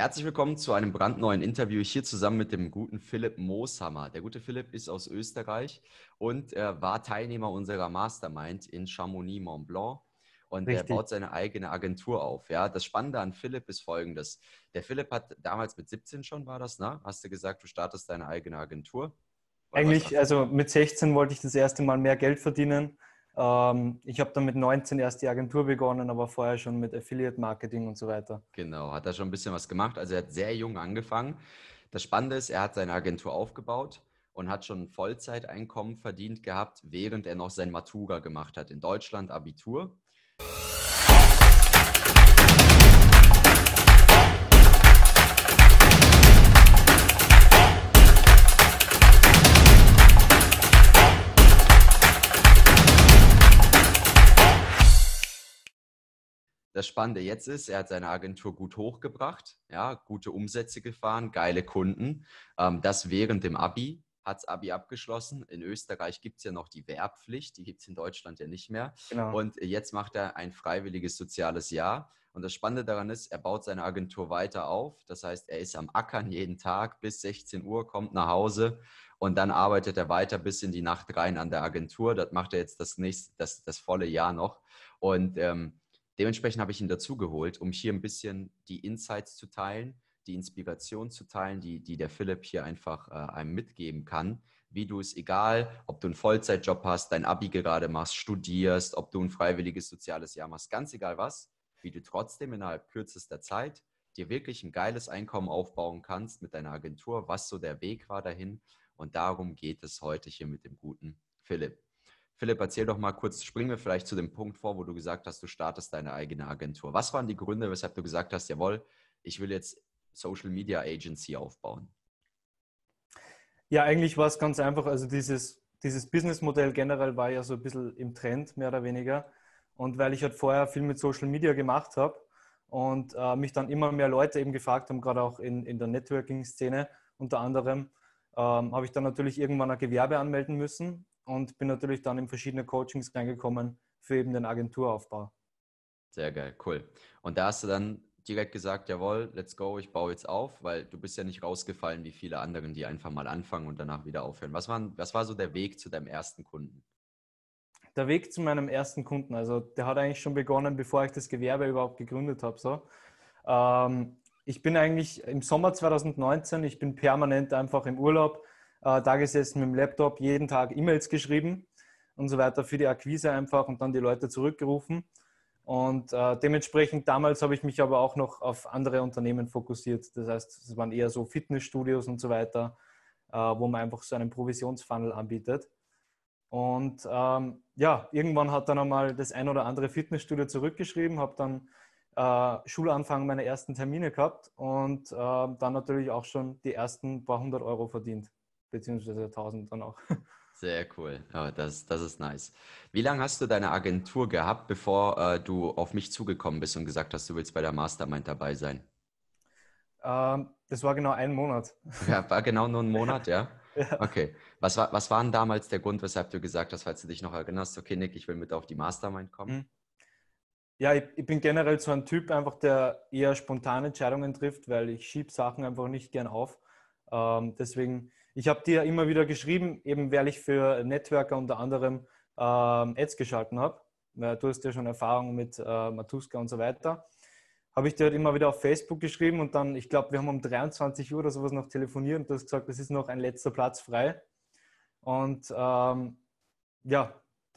Herzlich willkommen zu einem brandneuen Interview hier zusammen mit dem guten Philipp Mooshammer. Der gute Philipp ist aus Österreich und war Teilnehmer unserer Mastermind in Chamonix Mont Blanc und er baut seine eigene Agentur auf. Ja, das Spannende an Philipp ist Folgendes. Der Philipp hat damals mit 17 schon, war das, ne? Hast du gesagt, du startest deine eigene Agentur? Oder eigentlich, also mit 16 wollte ich das erste Mal mehr Geld verdienen. Ich habe dann mit 19 erst die Agentur begonnen, aber vorher schon mit Affiliate-Marketing und so weiter. Genau, hat er schon ein bisschen was gemacht. Also er hat sehr jung angefangen. Das Spannende ist, er hat seine Agentur aufgebaut und hat schon ein Vollzeiteinkommen verdient gehabt, während er noch sein Matura gemacht hat. In Deutschland Abitur. Das Spannende jetzt ist, er hat seine Agentur gut hochgebracht, ja, gute Umsätze gefahren, geile Kunden. Das während dem Abi, hat das Abi abgeschlossen. In Österreich gibt es ja noch die Wehrpflicht, die gibt es in Deutschland ja nicht mehr. Genau. Und jetzt macht er ein freiwilliges soziales Jahr. Und das Spannende daran ist, er baut seine Agentur weiter auf. Das heißt, er ist am Ackern jeden Tag bis 16 Uhr, kommt nach Hause und dann arbeitet er weiter bis in die Nacht rein an der Agentur. Das macht er jetzt das volle Jahr noch. Und dementsprechend habe ich ihn dazu geholt, um hier ein bisschen die Insights zu teilen, die Inspiration zu teilen, die der Philipp hier einfach einem mitgeben kann, wie du es, egal, ob du einen Vollzeitjob hast, dein Abi gerade machst, studierst, ob du ein freiwilliges soziales Jahr machst, ganz egal was, wie du trotzdem innerhalb kürzester Zeit dir wirklich ein geiles Einkommen aufbauen kannst mit deiner Agentur, was so der Weg war dahin. Und darum geht es heute hier mit dem guten Philipp. Philipp, erzähl doch mal kurz, springen wir vielleicht zu dem Punkt vor, wo du gesagt hast, du startest deine eigene Agentur. Was waren die Gründe, weshalb du gesagt hast, jawohl, ich will jetzt Social Media Agency aufbauen? Ja, eigentlich war es ganz einfach. Also dieses Businessmodell generell war ja so ein bisschen im Trend, mehr oder weniger. Und weil ich halt vorher viel mit Social Media gemacht habe und mich dann immer mehr Leute eben gefragt haben, gerade auch in der Networking-Szene unter anderem, habe ich dann natürlich irgendwann ein Gewerbe anmelden müssen. Und bin natürlich dann in verschiedene Coachings reingekommen für eben den Agenturaufbau. Sehr geil, cool. Und da hast du dann direkt gesagt, jawohl, let's go, ich baue jetzt auf, weil du bist ja nicht rausgefallen wie viele anderen, die einfach mal anfangen und danach wieder aufhören. Was war so der Weg zu deinem ersten Kunden? Der Weg zu meinem ersten Kunden, also der hat eigentlich schon begonnen, bevor ich das Gewerbe überhaupt gegründet habe. So. Ich bin eigentlich im Sommer 2019, ich bin permanent einfach im Urlaub, da gesessen mit dem Laptop, jeden Tag E-Mails geschrieben und so weiter für die Akquise einfach und dann die Leute zurückgerufen. Und dementsprechend damals habe ich mich aber auch noch auf andere Unternehmen fokussiert. Das heißt, es waren eher so Fitnessstudios und so weiter, wo man einfach so einen Provisionsfunnel anbietet. Und ja, irgendwann hat dann einmal das ein oder andere Fitnessstudio zurückgeschrieben, habe dann Schulanfang meine ersten Termine gehabt und dann natürlich auch schon die ersten paar 100 € verdient. Beziehungsweise 1000 dann auch. Sehr cool. Ja, das ist nice. Wie lange hast du deine Agentur gehabt, bevor du auf mich zugekommen bist und gesagt hast, du willst bei der Mastermind dabei sein? Das war genau ein Monat. Ja, war genau nur ein Monat, ja? Ja. Okay. Was war denn damals der Grund, weshalb du gesagt hast, falls du dich noch erinnerst, okay, Nick, ich will mit auf die Mastermind kommen? Ja, ich bin generell so ein Typ, einfach der eher spontane Entscheidungen trifft, weil ich schiebe Sachen einfach nicht gern auf. Deswegen... Ich habe dir immer wieder geschrieben, eben weil ich für Networker unter anderem Ads geschalten habe. Du hast ja schon Erfahrung mit Matuska und so weiter. Habe ich dir halt immer wieder auf Facebook geschrieben und dann, ich glaube, wir haben um 23 Uhr oder sowas noch telefoniert und du hast gesagt, das ist noch ein letzter Platz frei. Und ja, da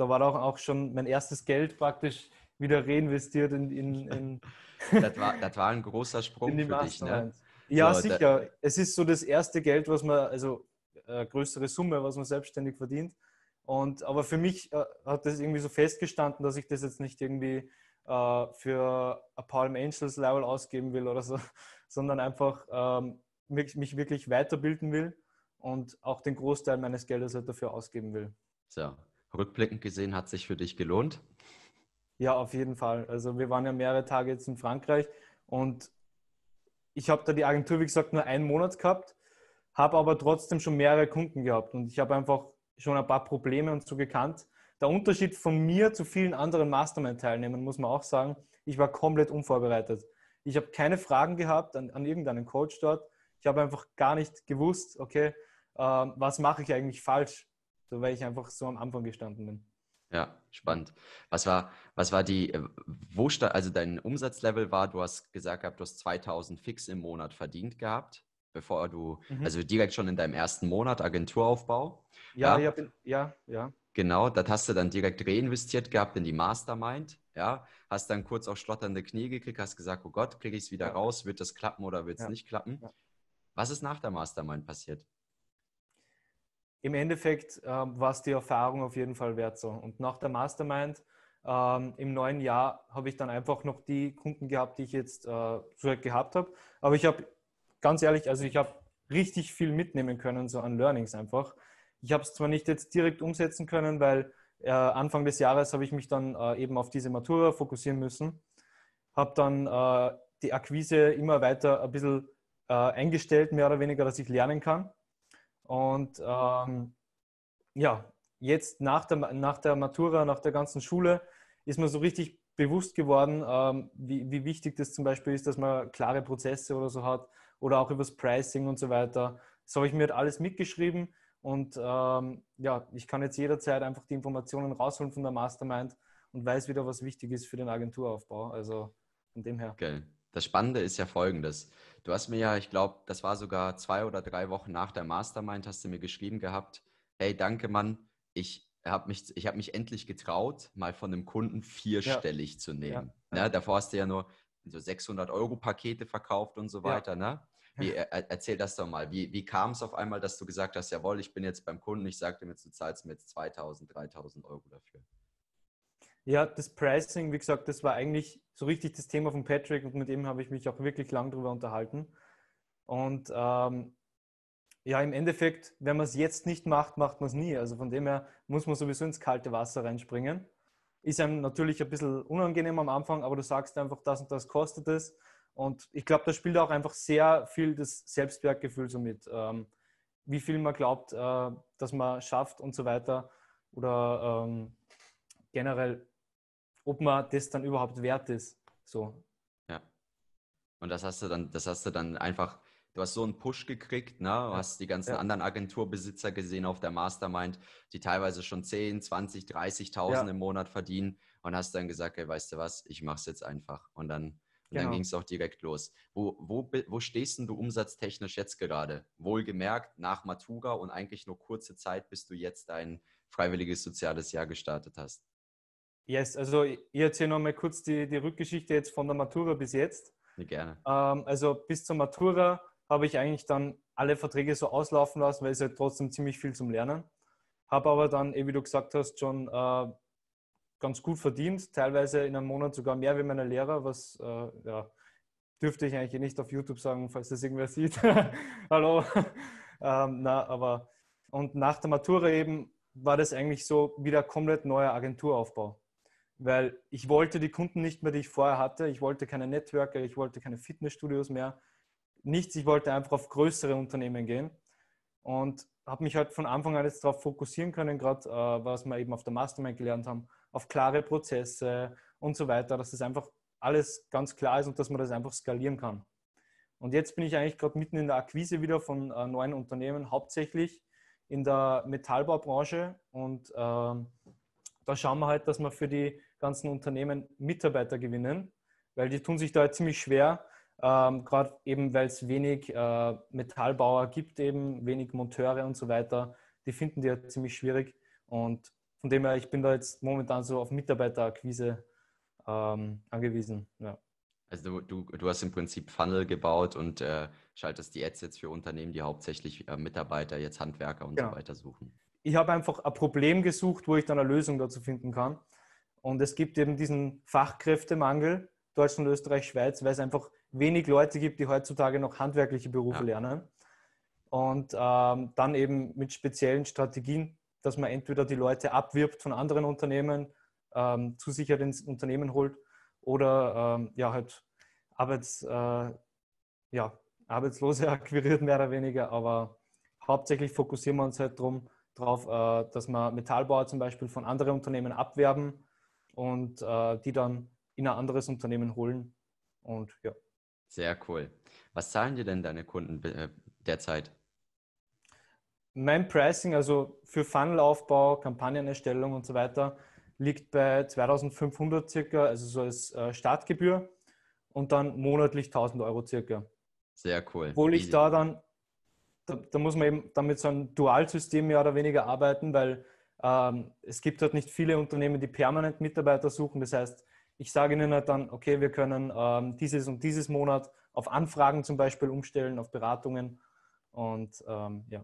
war auch schon mein erstes Geld praktisch wieder reinvestiert in das war ein großer Sprung für dich, ne? Ja, so, sicher. Es ist so das erste Geld, was man, also größere Summe, was man selbstständig verdient. Aber für mich hat das irgendwie so festgestanden, dass ich das jetzt nicht irgendwie für ein Palm Angels Level ausgeben will oder so, sondern einfach mich wirklich weiterbilden will und auch den Großteil meines Geldes halt dafür ausgeben will. So, rückblickend gesehen hat sich für dich gelohnt? Ja, auf jeden Fall. Also wir waren ja mehrere Tage jetzt in Frankreich und ich habe da die Agentur, wie gesagt, nur einen Monat gehabt, habe aber trotzdem schon mehrere Kunden gehabt und ich habe einfach schon ein paar Probleme und so gekannt. Der Unterschied von mir zu vielen anderen Mastermind-Teilnehmern, muss man auch sagen, ich war komplett unvorbereitet. Ich habe keine Fragen gehabt an irgendeinen Coach dort. Ich habe einfach gar nicht gewusst, okay, was mache ich eigentlich falsch, so, weil ich einfach so am Anfang gestanden bin. Ja, spannend. Also dein Umsatzlevel war, du hast gesagt gehabt, du hast 2000 fix im Monat verdient gehabt, bevor du, also direkt schon in deinem ersten Monat Agenturaufbau. Ja. Genau, das hast du dann direkt reinvestiert gehabt in die Mastermind, ja, hast dann kurz auch schlotternde Knie gekriegt, hast gesagt, oh Gott, kriege ich es wieder raus, wird das klappen oder wird es nicht klappen? Ja. Was ist nach der Mastermind passiert? Im Endeffekt war es die Erfahrung auf jeden Fall wert so. Und nach der Mastermind im neuen Jahr habe ich dann einfach noch die Kunden gehabt, die ich jetzt so gehabt habe. Aber ich habe, ganz ehrlich, also ich habe richtig viel mitnehmen können, so an Learnings einfach. Ich habe es zwar nicht jetzt direkt umsetzen können, weil Anfang des Jahres habe ich mich dann eben auf diese Matura fokussieren müssen. Habe dann die Akquise immer weiter ein bisschen eingestellt, mehr oder weniger, dass ich lernen kann. Und jetzt nach der Matura, nach der ganzen Schule, ist mir so richtig bewusst geworden, wie wichtig das zum Beispiel ist, dass man klare Prozesse oder so hat oder auch übers Pricing und so weiter. Das habe ich mir halt alles mitgeschrieben. Und ich kann jetzt jederzeit einfach die Informationen rausholen von der Mastermind und weiß wieder, was wichtig ist für den Agenturaufbau. Also von dem her. Geil. Das Spannende ist ja Folgendes. Du hast mir ja, ich glaube, das war sogar 2 oder 3 Wochen nach der Mastermind, hast du mir geschrieben gehabt, hey, danke Mann, ich habe mich endlich getraut, mal von einem Kunden 4-stellig zu nehmen. Ja. Ne? Davor hast du ja nur so 600-Euro-Pakete verkauft und so weiter, ne? Erzähl das doch mal. Wie kam es auf einmal, dass du gesagt hast, jawohl, ich bin jetzt beim Kunden, ich sage dem jetzt, du zahlst mir jetzt 2.000, 3.000 Euro dafür? Ja, das Pricing, wie gesagt, das war eigentlich so richtig das Thema von Patrick und mit ihm habe ich mich auch wirklich lang drüber unterhalten. Und im Endeffekt, wenn man es jetzt nicht macht, macht man es nie. Also von dem her muss man sowieso ins kalte Wasser reinspringen. Ist einem natürlich ein bisschen unangenehm am Anfang, aber du sagst einfach, das und das kostet es. Und ich glaube, da spielt auch einfach sehr viel das Selbstwertgefühl so mit. Wie viel man glaubt, dass man schafft und so weiter. Oder generell, ob man das dann überhaupt wert ist. So. Ja. Und das hast du dann einfach, du hast so einen Push gekriegt, ne? Du hast die ganzen anderen Agenturbesitzer gesehen auf der Mastermind, die teilweise schon 10, 20, 30.000 im Monat verdienen und hast dann gesagt, ey, weißt du was, ich mach's jetzt einfach. Und dann... Genau. Dann ging es auch direkt los. Wo stehst denn du umsatztechnisch jetzt gerade? Wohlgemerkt, nach Matura und eigentlich nur kurze Zeit, bis du jetzt dein freiwilliges soziales Jahr gestartet hast. Yes, also ich erzähle nochmal kurz die Rückgeschichte jetzt von der Matura bis jetzt. Ja, gerne. Also bis zur Matura habe ich eigentlich dann alle Verträge so auslaufen lassen, weil es halt trotzdem ziemlich viel zum Lernen. Habe aber dann, wie du gesagt hast, schon... ganz gut verdient, teilweise in einem Monat sogar mehr wie meine Lehrer, was dürfte ich eigentlich nicht auf YouTube sagen, falls das irgendwer sieht. Hallo. Und nach der Matura eben war das eigentlich so wieder komplett neuer Agenturaufbau, weil ich wollte die Kunden nicht mehr, die ich vorher hatte, ich wollte keine Networker, ich wollte keine Fitnessstudios mehr, nichts, ich wollte einfach auf größere Unternehmen gehen und habe mich halt von Anfang an jetzt darauf fokussieren können, gerade was wir eben auf der Mastermind gelernt haben, auf klare Prozesse und so weiter, dass das einfach alles ganz klar ist und dass man das einfach skalieren kann. Und jetzt bin ich eigentlich gerade mitten in der Akquise wieder von neuen Unternehmen, hauptsächlich in der Metallbaubranche. Und da schauen wir halt, dass wir für die ganzen Unternehmen Mitarbeiter gewinnen, weil die tun sich da halt ziemlich schwer, gerade eben, weil es wenig Metallbauer gibt, eben wenig Monteure und so weiter. Die finden die halt ziemlich schwierig und von dem her, ich bin da jetzt momentan so auf Mitarbeiterakquise angewiesen. Ja. Also du hast im Prinzip Funnel gebaut und schaltest die Ads jetzt für Unternehmen, die hauptsächlich Mitarbeiter, jetzt Handwerker und so weiter suchen. Ich habe einfach ein Problem gesucht, wo ich dann eine Lösung dazu finden kann. Und es gibt eben diesen Fachkräftemangel, Deutschland, Österreich, Schweiz, weil es einfach wenig Leute gibt, die heutzutage noch handwerkliche Berufe lernen. Und dann eben mit speziellen Strategien, dass man entweder die Leute abwirbt von anderen Unternehmen, zu sich halt ins Unternehmen holt oder halt Arbeitslose akquiriert, mehr oder weniger. Aber hauptsächlich fokussieren wir uns halt darauf, dass wir Metallbauer zum Beispiel von anderen Unternehmen abwerben und die dann in ein anderes Unternehmen holen. Und ja, Sehr cool. Was zahlen dir denn deine Kunden derzeit? Mein Pricing, also für Funnelaufbau, Kampagnenerstellung und so weiter, liegt bei 2.500 circa, also so als Startgebühr und dann monatlich 1.000 € circa. Sehr cool. Obwohl ich da dann, da muss man eben damit so ein Dualsystem mehr oder weniger arbeiten, weil es gibt halt nicht viele Unternehmen, die permanent Mitarbeiter suchen. Das heißt, ich sage ihnen halt dann, okay, wir können dieses und dieses Monat auf Anfragen zum Beispiel umstellen, auf Beratungen und ja.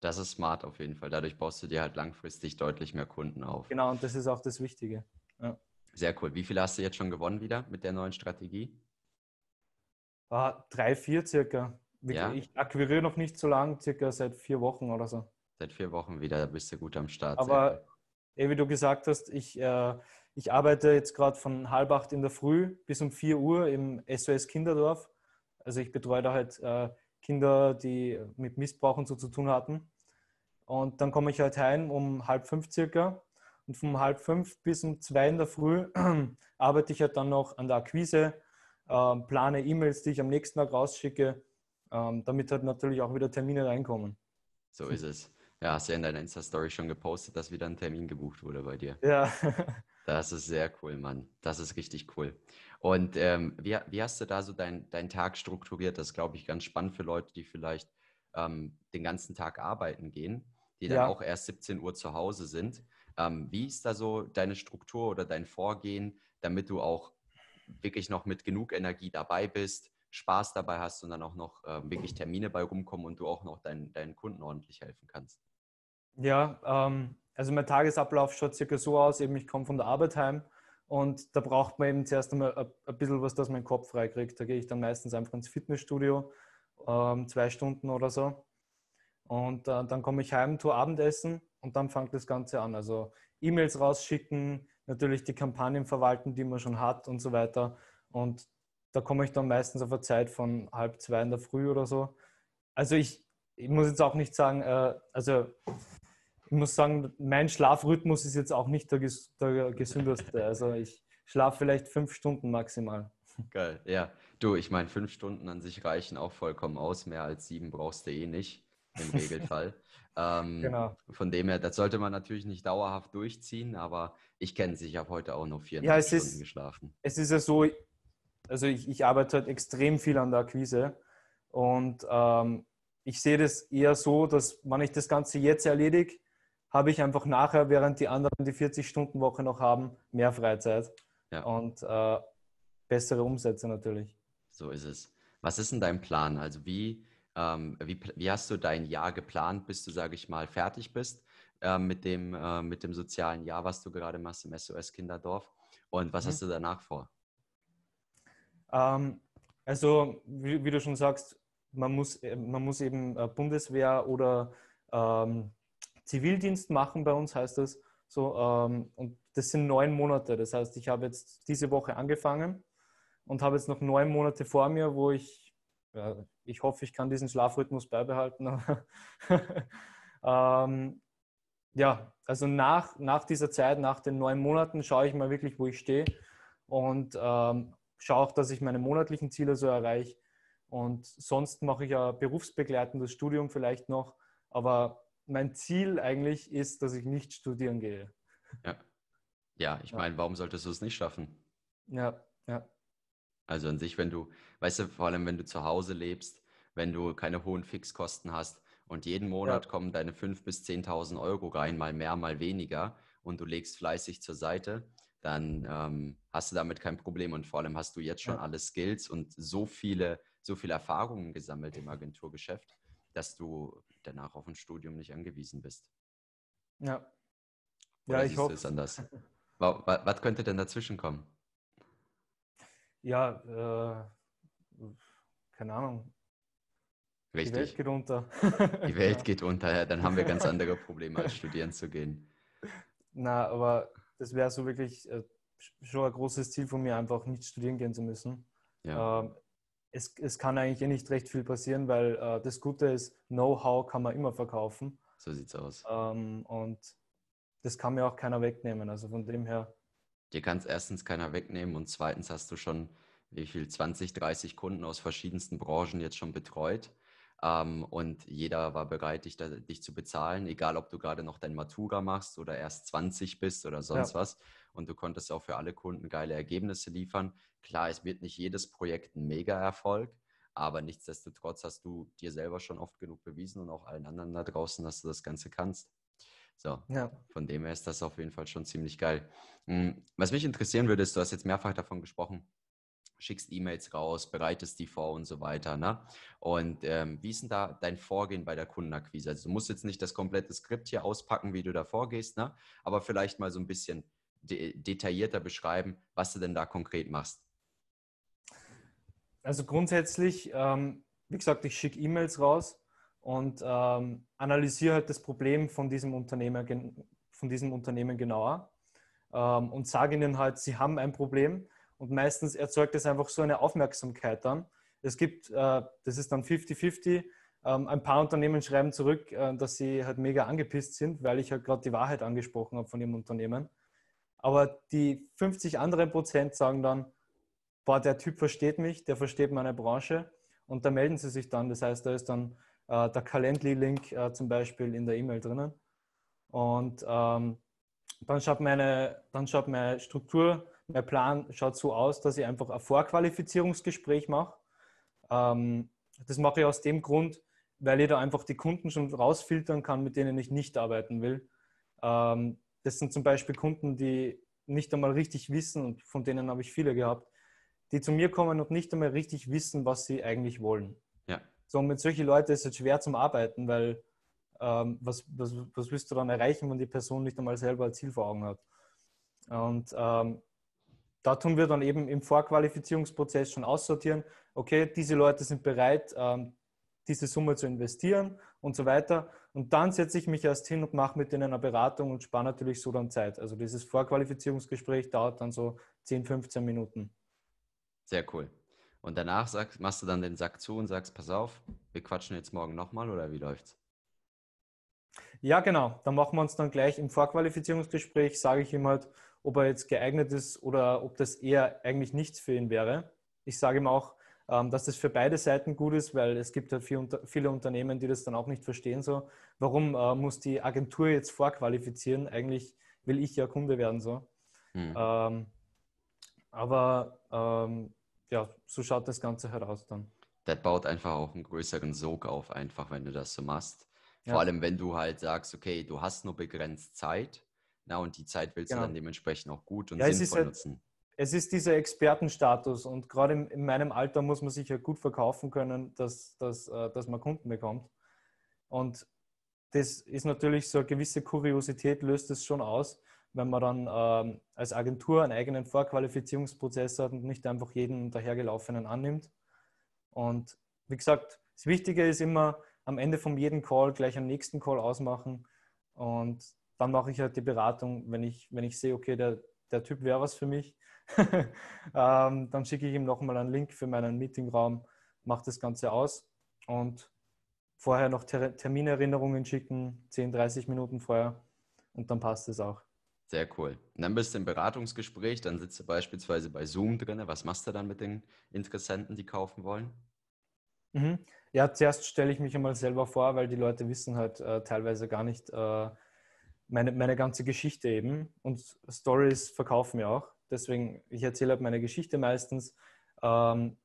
Das ist smart auf jeden Fall. Dadurch baust du dir halt langfristig deutlich mehr Kunden auf. Genau, und das ist auch das Wichtige. Ja. Sehr cool. Wie viele hast du jetzt schon gewonnen wieder mit der neuen Strategie? 3, 4 circa. Ja. Ich akquiriere noch nicht so lang, circa seit 4 Wochen oder so. Seit 4 Wochen wieder, da bist du gut am Start. Aber wie du gesagt hast, ich arbeite jetzt gerade von 7:30 in der Früh bis um 4 Uhr im SOS Kinderdorf. Also ich betreue da halt Kinder, die mit Missbrauch und so zu tun hatten. Und dann komme ich halt heim um 4:30 circa und von 4:30 bis um 2 in der Früh arbeite ich halt dann noch an der Akquise, plane E-Mails, die ich am nächsten Tag rausschicke, damit halt natürlich auch wieder Termine reinkommen. So ist es. Ja, hast du ja in deiner Insta-Story schon gepostet, dass wieder ein Termin gebucht wurde bei dir. Ja. Das ist sehr cool, Mann. Das ist richtig cool. Und wie hast du da so deinen Tag strukturiert? Das ist, glaube ich, ganz spannend für Leute, die vielleicht den ganzen Tag arbeiten gehen, die dann auch erst 17 Uhr zu Hause sind. Wie ist da so deine Struktur oder dein Vorgehen, damit du auch wirklich noch mit genug Energie dabei bist, Spaß dabei hast und dann auch noch wirklich Termine bei rumkommen und du auch noch deinen Kunden ordentlich helfen kannst? Ja, also mein Tagesablauf schaut circa so aus, eben ich komme von der Arbeit heim und da braucht man eben zuerst einmal ein bisschen was, dass mein Kopf freikriegt. Da gehe ich dann meistens einfach ins Fitnessstudio, 2 Stunden oder so. Und dann komme ich heim, tue Abendessen und dann fängt das Ganze an. Also E-Mails rausschicken, natürlich die Kampagnen verwalten, die man schon hat und so weiter. Und da komme ich dann meistens auf eine Zeit von 1:30 in der Früh oder so. Also ich muss jetzt auch nicht sagen, ich muss sagen, mein Schlafrhythmus ist jetzt auch nicht der gesündeste. Also ich schlafe vielleicht 5 Stunden maximal. Geil, ja. Du, ich meine, 5 Stunden an sich reichen auch vollkommen aus. Mehr als 7 brauchst du eh nicht, im Regelfall. Genau. Von dem her, das sollte man natürlich nicht dauerhaft durchziehen, aber ich kenne es, ich habe heute auch nur 4,5 Stunden geschlafen. Es ist ja so, also ich arbeite halt extrem viel an der Akquise und ich sehe das eher so, dass wenn ich das Ganze jetzt erledige, habe ich einfach nachher, während die anderen die 40-Stunden-Woche noch haben, mehr Freizeit und bessere Umsätze natürlich. So ist es. Was ist denn dein Plan? Also wie hast du dein Jahr geplant, bis du, sage ich mal, fertig bist mit dem sozialen Jahr, was du gerade machst im SOS Kinderdorf? Und was hast du danach vor? Also, wie du schon sagst, man muss eben Bundeswehr oder Zivildienst machen, bei uns heißt das so, und das sind 9 Monate. Das heißt, ich habe jetzt diese Woche angefangen und habe jetzt noch 9 Monate vor mir, wo ich hoffe, ich kann diesen Schlafrhythmus beibehalten. Ja, also nach dieser Zeit, nach den 9 Monaten schaue ich mal wirklich, wo ich stehe und schaue auch, dass ich meine monatlichen Ziele so erreiche. Und sonst mache ich ja berufsbegleitendes Studium vielleicht noch, aber mein Ziel eigentlich ist, dass ich nicht studieren gehe. Ja, ich meine, warum solltest du es nicht schaffen? Ja. Also an sich, wenn du, weißt du, vor allem wenn du zu Hause lebst, wenn du keine hohen Fixkosten hast und jeden Monat kommen deine 5.000 bis 10.000 Euro rein, mal mehr, mal weniger und du legst fleißig zur Seite, dann hast du damit kein Problem und vor allem hast du jetzt schon alle Skills und so viele Erfahrungen gesammelt im Agenturgeschäft, dass du danach auf ein Studium nicht angewiesen bist. Ja. Oder ja, ich hoffe es anders. Was könnte denn dazwischen kommen? Ja, keine Ahnung. Richtig. Die Welt geht unter. Die Welt geht unter, ja, dann haben wir ganz andere Probleme, als studieren zu gehen. Na, aber das wäre so wirklich schon ein großes Ziel von mir, einfach nicht studieren gehen zu müssen. Ja. Es kann eigentlich nicht recht viel passieren, weil das Gute ist, Know-how kann man immer verkaufen. So sieht's aus. Und das kann mir auch keiner wegnehmen. Also von dem her. Dir kann es erstens keiner wegnehmen und zweitens hast du schon wie viel, 20, 30 Kunden aus verschiedensten Branchen jetzt schon betreut. Und jeder war bereit, dich zu bezahlen, egal ob du gerade noch dein Matura machst oder erst 20 bist oder sonst was. Und du konntest auch für alle Kunden geile Ergebnisse liefern. Klar, es wird nicht jedes Projekt ein Mega-Erfolg, aber nichtsdestotrotz hast du dir selber schon oft genug bewiesen und auch allen anderen da draußen, dass du das Ganze kannst. So, Von dem her ist das auf jeden Fall schon ziemlich geil. Was mich interessieren würde, ist, du hast jetzt mehrfach davon gesprochen, schickst E-Mails raus, bereitest die vor und so weiter, ne? Und wie ist denn da dein Vorgehen bei der Kundenakquise? Also du musst jetzt nicht das komplette Skript hier auspacken, wie du da vorgehst, ne? Aber vielleicht mal so ein bisschen detaillierter beschreiben, was du denn da konkret machst. Also grundsätzlich, wie gesagt, ich schicke E-Mails raus und analysiere halt das Problem von diesem Unternehmen genauer und sage ihnen halt, sie haben ein Problem. Und meistens erzeugt es einfach so eine Aufmerksamkeit dann. Es gibt, das ist dann 50-50, ein paar Unternehmen schreiben zurück, dass sie halt mega angepisst sind, weil ich halt gerade die Wahrheit angesprochen habe von dem Unternehmen. Aber die 50 anderen Prozent sagen dann, boah, der Typ versteht mich, der versteht meine Branche. Und da melden sie sich dann. Das heißt, da ist dann der Calendly-Link zum Beispiel in der E-Mail drinnen. Und dann schaut meine Struktur, mein Plan schaut so aus, dass ich einfach ein Vorqualifizierungsgespräch mache. Das mache ich aus dem Grund, weil ich da einfach die Kunden schon rausfiltern kann, mit denen ich nicht arbeiten will. Das sind zum Beispiel Kunden, die nicht einmal richtig wissen, und von denen habe ich viele gehabt, die zu mir kommen und nicht einmal richtig wissen, was sie eigentlich wollen. Ja. So, und mit solchen Leuten ist es schwer zum Arbeiten, weil was willst du dann erreichen, wenn die Person nicht einmal selber ein Ziel vor Augen hat? Und da tun wir dann eben im Vorqualifizierungsprozess schon aussortieren, okay, diese Leute sind bereit, diese Summe zu investieren und so weiter. Und dann setze ich mich erst hin und mache mit denen eine Beratung und spare natürlich so dann Zeit. Also dieses Vorqualifizierungsgespräch dauert dann so 10, 15 Minuten. Sehr cool. Und danach machst du dann den Sack zu und sagst, pass auf, wir quatschen jetzt morgen nochmal, oder wie läuft's? Ja, genau. Dann machen wir uns dann gleich im Vorqualifizierungsgespräch, sage ich ihm halt, ob er jetzt geeignet ist oder ob das eher eigentlich nichts für ihn wäre. Ich sage ihm auch, dass das für beide Seiten gut ist, weil es gibt ja viele Unternehmen, die das dann auch nicht verstehen. So, warum muss die Agentur jetzt vorqualifizieren? Eigentlich will ich ja Kunde werden. So. Aber so schaut das Ganze heraus dann. Das baut einfach auch einen größeren Sog auf, einfach, wenn du das so machst. Vor allem, wenn du halt sagst, okay, du hast nur begrenzt Zeit, na, und die Zeit willst du dann dementsprechend auch gut und sinnvoll nutzen. Es ist dieser Expertenstatus, und gerade in meinem Alter muss man sich ja gut verkaufen können, dass man Kunden bekommt. Und das ist natürlich so eine gewisse Kuriosität, löst es schon aus, wenn man dann als Agentur einen eigenen Vorqualifizierungsprozess hat und nicht einfach jeden dahergelaufenen annimmt. Und wie gesagt, das Wichtige ist immer, am Ende von jedem Call gleich am nächsten Call ausmachen, und dann mache ich halt die Beratung, wenn ich sehe, okay, der Typ wäre was für mich, dann schicke ich ihm nochmal einen Link für meinen Meetingraum, mache das Ganze aus und vorher noch Terminerinnerungen schicken, 10, 30 Minuten vorher, und dann passt es auch. Sehr cool. Und dann bist du im Beratungsgespräch, dann sitzt du beispielsweise bei Zoom drin. Was machst du dann mit den Interessenten, die kaufen wollen? Ja, zuerst stelle ich mich einmal selber vor, weil die Leute wissen halt teilweise gar nicht meine ganze Geschichte eben, und Stories verkaufen ja auch. Deswegen, ich erzähle halt meine Geschichte meistens. Dann,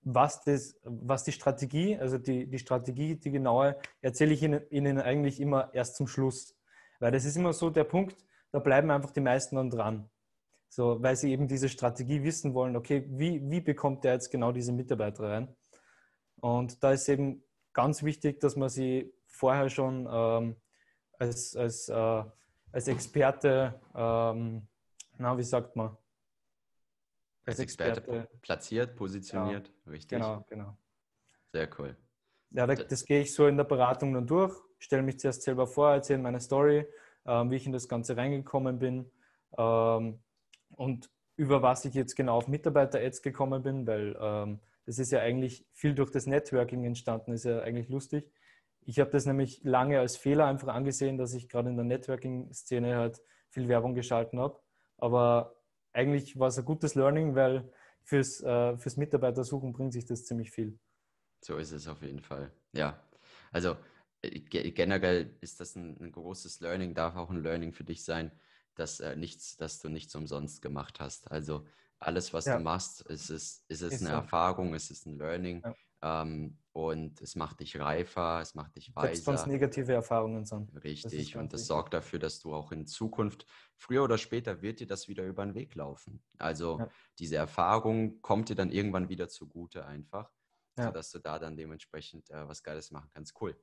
was die Strategie, also die Strategie, die genaue, erzähle ich Ihnen eigentlich immer erst zum Schluss. Weil das ist immer so der Punkt, da bleiben einfach die meisten dann dran. So, weil sie eben diese Strategie wissen wollen, okay, wie bekommt der jetzt genau diese Mitarbeiter rein? Und da ist eben ganz wichtig, dass man sie vorher schon als Experte, als Experte platziert, positioniert, ja, richtig? Genau. Sehr cool. Ja, das gehe ich so in der Beratung dann durch, stelle mich zuerst selber vor, erzähle meine Story, wie ich in das Ganze reingekommen bin und über was ich jetzt genau auf Mitarbeiter-Ads gekommen bin, weil das ist ja eigentlich viel durch das Networking entstanden, ist ja eigentlich lustig. Ich habe das nämlich lange als Fehler einfach angesehen, dass ich gerade in der Networking-Szene halt viel Werbung geschalten habe. Aber eigentlich war es ein gutes Learning, weil fürs Mitarbeitersuchen bringt sich das ziemlich viel. So ist es auf jeden Fall. Ja, also generell ist das ein großes Learning, darf auch ein Learning für dich sein, dass du nichts umsonst gemacht hast. Also alles, was du machst, ist eine Erfahrung, es ist ein Learning, und es macht dich reifer, es macht dich weiser. Selbst wenn es negative Erfahrungen sind. Richtig, und das sorgt dafür, dass du auch in Zukunft, früher oder später wird dir das wieder über den Weg laufen. Also diese Erfahrung kommt dir dann irgendwann wieder zugute einfach, sodass du da dann dementsprechend was Geiles machen kannst. Cool.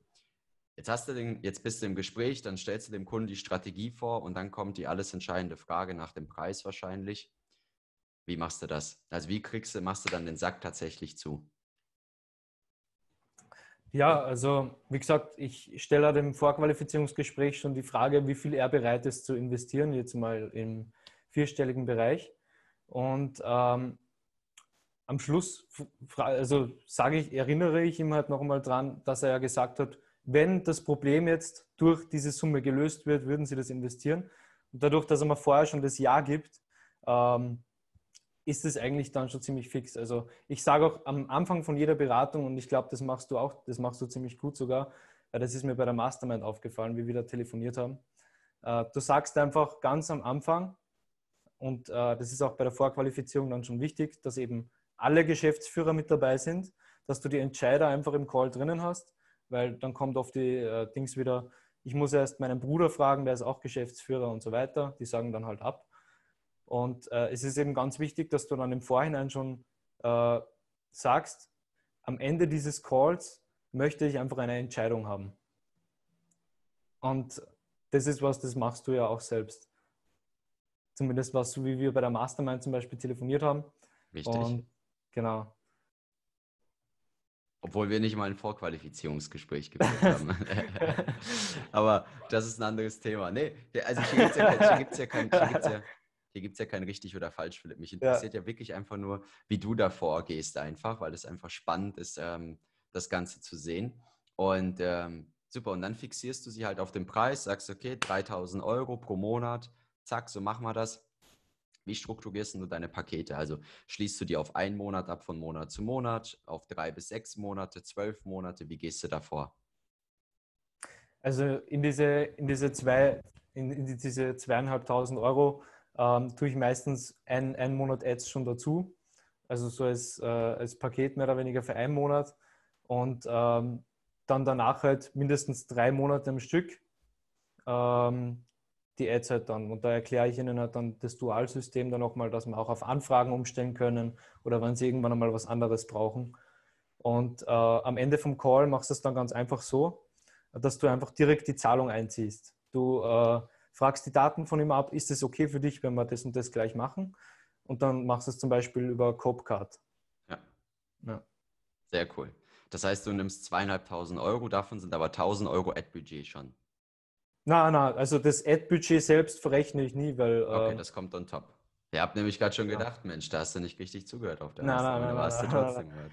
Jetzt bist du im Gespräch, dann stellst du dem Kunden die Strategie vor und dann kommt die alles entscheidende Frage nach dem Preis wahrscheinlich. Wie machst du das? Also machst du dann den Sack tatsächlich zu? Ja, also wie gesagt, ich stelle dem Vorqualifizierungsgespräch schon die Frage, wie viel er bereit ist zu investieren, jetzt mal im vierstelligen Bereich. Und am Schluss erinnere ich ihm halt nochmal dran, dass er ja gesagt hat, wenn das Problem jetzt durch diese Summe gelöst wird, würden sie das investieren. Und dadurch, dass er mir vorher schon das Ja gibt, ist es eigentlich dann schon ziemlich fix. Also ich sage auch am Anfang von jeder Beratung, und ich glaube, das machst du auch, das machst du ziemlich gut sogar, weil das ist mir bei der Mastermind aufgefallen, wie wir da telefoniert haben. Du sagst einfach ganz am Anfang, und das ist auch bei der Vorqualifizierung dann schon wichtig, dass eben alle Geschäftsführer mit dabei sind, dass du die Entscheider einfach im Call drinnen hast, weil dann kommt oft die Dings wieder, ich muss erst meinen Bruder fragen, der ist auch Geschäftsführer und so weiter, die sagen dann halt ab. Und es ist eben ganz wichtig, dass du dann im Vorhinein schon sagst, am Ende dieses Calls möchte ich einfach eine Entscheidung haben. Und das ist was, das machst du ja auch selbst. Zumindest was, so wie wir bei der Mastermind zum Beispiel telefoniert haben. Richtig. Und, genau. Obwohl wir nicht mal ein Vorqualifizierungsgespräch geführt haben. Aber das ist ein anderes Thema. Nee, also hier gibt es ja kein richtig oder falsch, Philipp. Mich interessiert ja wirklich einfach nur, wie du da vorgehst einfach, weil es einfach spannend ist, das Ganze zu sehen. Und super, und dann fixierst du sie halt auf den Preis, sagst, okay, 3.000 Euro pro Monat, zack, so machen wir das. Wie strukturierst du deine Pakete? Also schließt du die auf einen Monat ab von Monat zu Monat, auf 3 bis 6 Monate, 12 Monate, wie gehst du da vor? Also in diese 2.500 Euro tue ich meistens einen Monat Ads schon dazu, also so als Paket mehr oder weniger für einen Monat, und dann danach halt mindestens 3 Monate am Stück die Ads halt dann, und da erkläre ich ihnen halt dann das Dualsystem dann nochmal, dass wir auch auf Anfragen umstellen können oder wenn sie irgendwann einmal was anderes brauchen. Und am Ende vom Call machst du es dann ganz einfach so, dass du einfach direkt die Zahlung einziehst. Du fragst die Daten von ihm ab, ist es okay für dich, wenn wir das und das gleich machen? Und dann machst du es zum Beispiel über CopCard. Ja. Sehr cool. Das heißt, du nimmst 2.500 Euro, davon sind aber 1.000 Euro Ad-Budget schon. Nein, also das Ad-Budget selbst verrechne ich nie, weil... Okay, das kommt on top. Ihr habt nämlich gerade schon gedacht, Mensch, da hast du nicht richtig zugehört auf der Mastermind.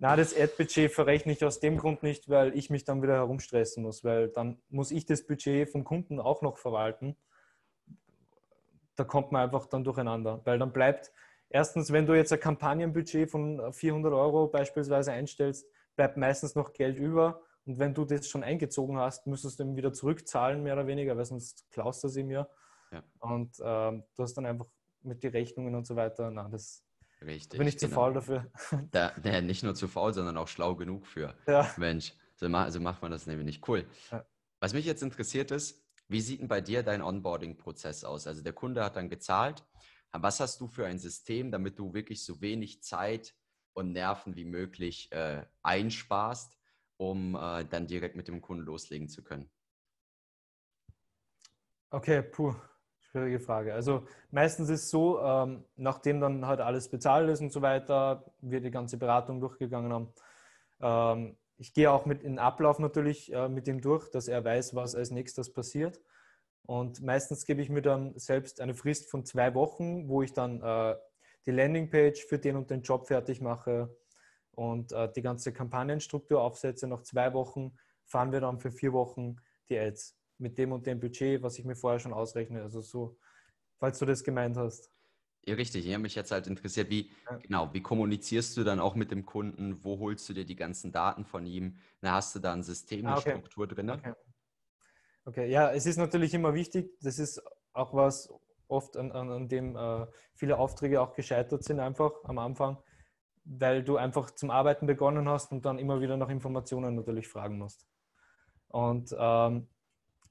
Na, das Ad-Budget verrechne ich aus dem Grund nicht, weil ich mich dann wieder herumstressen muss, weil dann muss ich das Budget vom Kunden auch noch verwalten. Da kommt man einfach dann durcheinander, weil dann bleibt, erstens, wenn du jetzt ein Kampagnenbudget von 400 Euro beispielsweise einstellst, bleibt meistens noch Geld über, und wenn du das schon eingezogen hast, müsstest du ihm wieder zurückzahlen, mehr oder weniger, weil sonst klaust du es ihm ja. Und du hast dann einfach mit den Rechnungen und so weiter, Richtig. Bin ich zu faul dafür. Nicht nur zu faul, sondern auch schlau genug für. Ja. Mensch, so macht man das nämlich nicht. Cool. Ja. Was mich jetzt interessiert ist, wie sieht denn bei dir dein Onboarding-Prozess aus? Also der Kunde hat dann gezahlt. Was hast du für ein System, damit du wirklich so wenig Zeit und Nerven wie möglich einsparst, um dann direkt mit dem Kunden loslegen zu können? Okay, schwierige Frage. Also meistens ist es so, nachdem dann halt alles bezahlt ist und so weiter, wir die ganze Beratung durchgegangen haben. Ich gehe auch mit in den Ablauf natürlich mit ihm durch, dass er weiß, was als nächstes passiert. Und meistens gebe ich mir dann selbst eine Frist von 2 Wochen, wo ich dann die Landingpage für den und den Job fertig mache und die ganze Kampagnenstruktur aufsetze. Nach 2 Wochen fahren wir dann für 4 Wochen die Ads mit dem und dem Budget, was ich mir vorher schon ausrechne, also so, falls du das gemeint hast. Ja, richtig, ich habe mich jetzt halt interessiert, wie kommunizierst du dann auch mit dem Kunden, wo holst du dir die ganzen Daten von ihm, na, hast du da ein System, eine Struktur drin? Okay, ja, es ist natürlich immer wichtig, das ist auch was oft an dem viele Aufträge auch gescheitert sind einfach am Anfang, weil du einfach zum Arbeiten begonnen hast und dann immer wieder nach Informationen natürlich fragen musst. Und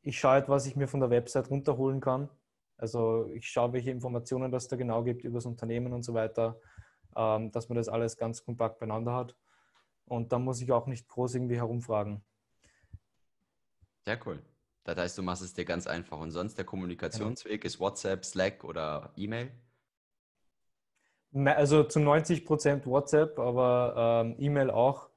ich schaue halt, was ich mir von der Website runterholen kann. Also ich schaue, welche Informationen das da genau gibt über das Unternehmen und so weiter, dass man das alles ganz kompakt beieinander hat. Und dann muss ich auch nicht groß irgendwie herumfragen. Sehr cool. Das heißt, du machst es dir ganz einfach. Und sonst der Kommunikationsweg ist WhatsApp, Slack oder E-Mail? Also zu 90% WhatsApp, aber E-Mail auch.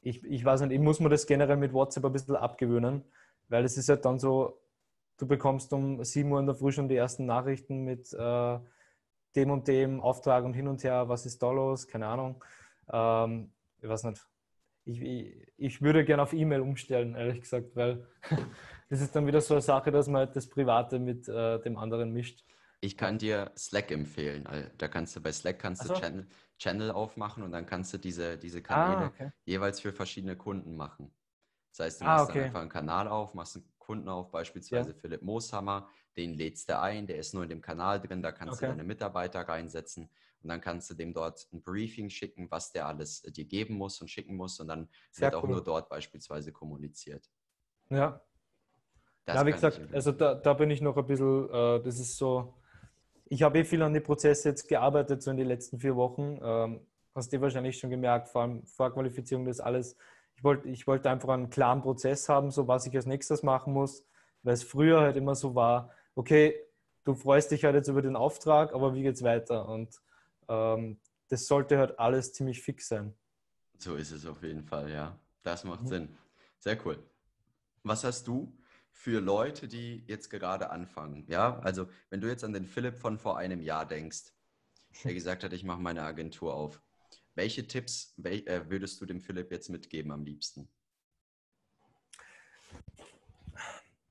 Ich weiß nicht, ich muss mir das generell mit WhatsApp ein bisschen abgewöhnen, weil es ist halt dann so, du bekommst um 7 Uhr in der Früh schon die ersten Nachrichten mit dem und dem Auftrag und hin und her, was ist da los, keine Ahnung. Ich weiß nicht. Ich würde gerne auf E-Mail umstellen, ehrlich gesagt, weil das ist dann wieder so eine Sache, dass man halt das Private mit dem anderen mischt. Ich kann dir Slack empfehlen. Also, da kannst du bei Slack Channel aufmachen und dann kannst du diese Kanäle jeweils für verschiedene Kunden machen. Das heißt, du machst dann einfach einen Kanal auf, machst einen Kunden auf, beispielsweise Philipp Mooshammer, den lädst du ein, der ist nur in dem Kanal drin, da kannst du deine Mitarbeiter reinsetzen und dann kannst du dem dort ein Briefing schicken, was der alles dir geben muss und schicken muss und dann wird auch nur dort beispielsweise kommuniziert. Ja, wie gesagt, also da bin ich noch ein bisschen, das ist so, ich habe viel an die Prozesse jetzt gearbeitet, so in den letzten 4 Wochen, hast du wahrscheinlich schon gemerkt, vor allem Vorqualifizierung, das alles. Ich wollte einfach einen klaren Prozess haben, so was ich als nächstes machen muss, weil es früher halt immer so war, okay, du freust dich halt jetzt über den Auftrag, aber wie geht's weiter? Und das sollte halt alles ziemlich fix sein. So ist es auf jeden Fall, ja. Das macht Sinn. Sehr cool. Was hast du für Leute, die jetzt gerade anfangen? Ja, also wenn du jetzt an den Philipp von vor einem Jahr denkst, der gesagt hat, ich mache meine Agentur auf. Welche Tipps würdest du dem Philipp jetzt mitgeben am liebsten?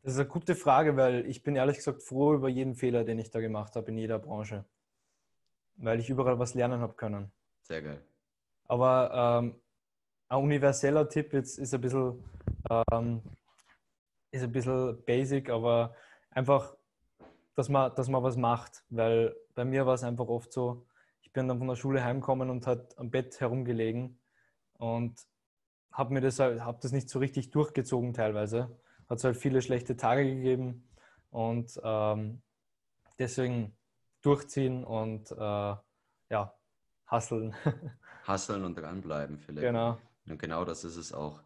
Das ist eine gute Frage, weil ich bin ehrlich gesagt froh über jeden Fehler, den ich da gemacht habe in jeder Branche. Weil ich überall was lernen habe können. Sehr geil. Aber ein universeller Tipp jetzt ist ein bisschen basic, aber einfach, dass man was macht. Weil bei mir war es einfach oft so, ich bin dann von der Schule heimgekommen und hat am Bett herumgelegen und habe das nicht so richtig durchgezogen teilweise. Hat es halt viele schlechte Tage gegeben und deswegen durchziehen und hustlen. Hustlen und dranbleiben, Philipp. Genau. Und genau das ist es auch.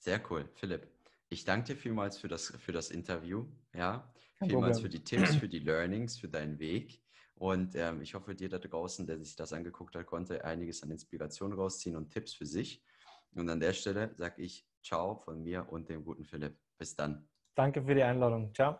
Sehr cool, Philipp. Ich danke dir vielmals für das Interview. Ja? Vielmals für die Tipps, für die Learnings, für deinen Weg. Und ich hoffe, dir da draußen, der sich das angeguckt hat, konnte einiges an Inspiration rausziehen und Tipps für sich. Und an der Stelle sage ich Ciao von mir und dem guten Philipp. Bis dann. Danke für die Einladung. Ciao.